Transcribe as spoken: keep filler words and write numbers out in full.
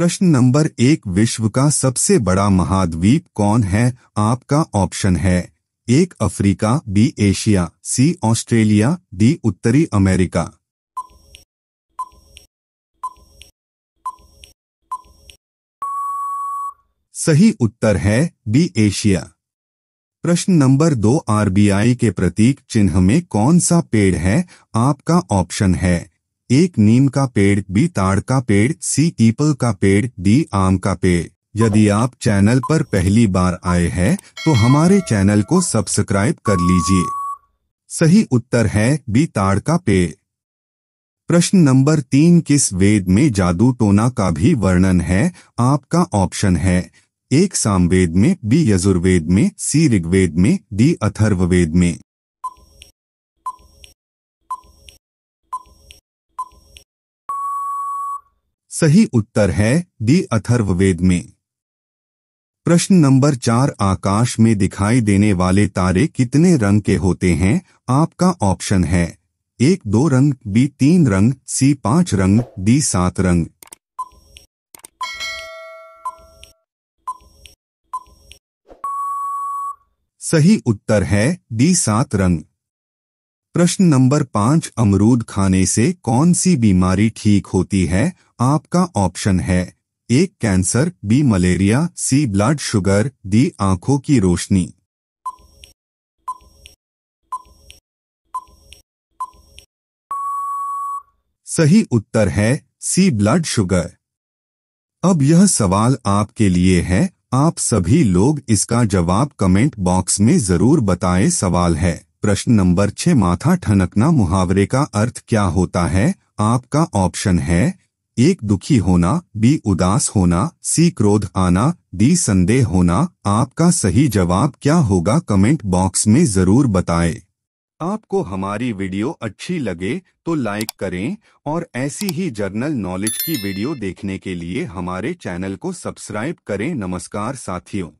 प्रश्न नंबर एक, विश्व का सबसे बड़ा महाद्वीप कौन है? आपका ऑप्शन है एक Africa, B Asia, C Australia, D उत्तरी अमेरिका। सही उत्तर है बी एशिया। प्रश्न नंबर दो, आरबीआई के प्रतीक चिन्ह में कौन सा पेड़ है? आपका ऑप्शन है एक नीम का पेड़, बी ताड़ का पेड़, सी पीपल का पेड़, डी आम का पेड़। यदि आप चैनल पर पहली बार आए हैं तो हमारे चैनल को सब्सक्राइब कर लीजिए। सही उत्तर है बी ताड़ का पेड़। प्रश्न नंबर तीन, किस वेद में जादू टोना का भी वर्णन है? आपका ऑप्शन है एक सामवेद में, बी यजुर्वेद में, सी ऋग्वेद में, डी अथर्ववेद में। सही उत्तर है डी अथर्ववेद में। प्रश्न नंबर चार, आकाश में दिखाई देने वाले तारे कितने रंग के होते हैं? आपका ऑप्शन है एक दो रंग, बी तीन रंग, सी पांच रंग, डी सात रंग। सही उत्तर है डी सात रंग। प्रश्न नंबर पाँच, अमरूद खाने से कौन सी बीमारी ठीक होती है? आपका ऑप्शन है एक cancer, B malaria, C blood sugar, D आंखों की रोशनी। सही उत्तर है सी ब्लड शुगर। अब यह सवाल आपके लिए है, आप सभी लोग इसका जवाब कमेंट बॉक्स में जरूर बताएं। सवाल है प्रश्न नंबर छह, माथा ठनकना मुहावरे का अर्थ क्या होता है? आपका ऑप्शन है एक दुखी होना, बी उदास होना, सी क्रोध आना, डी संदेह होना। आपका सही जवाब क्या होगा कमेंट बॉक्स में जरूर बताएं। आपको हमारी वीडियो अच्छी लगे तो लाइक करें और ऐसी ही जनरल नॉलेज की वीडियो देखने के लिए हमारे चैनल को सब्सक्राइब करें। नमस्कार साथियों।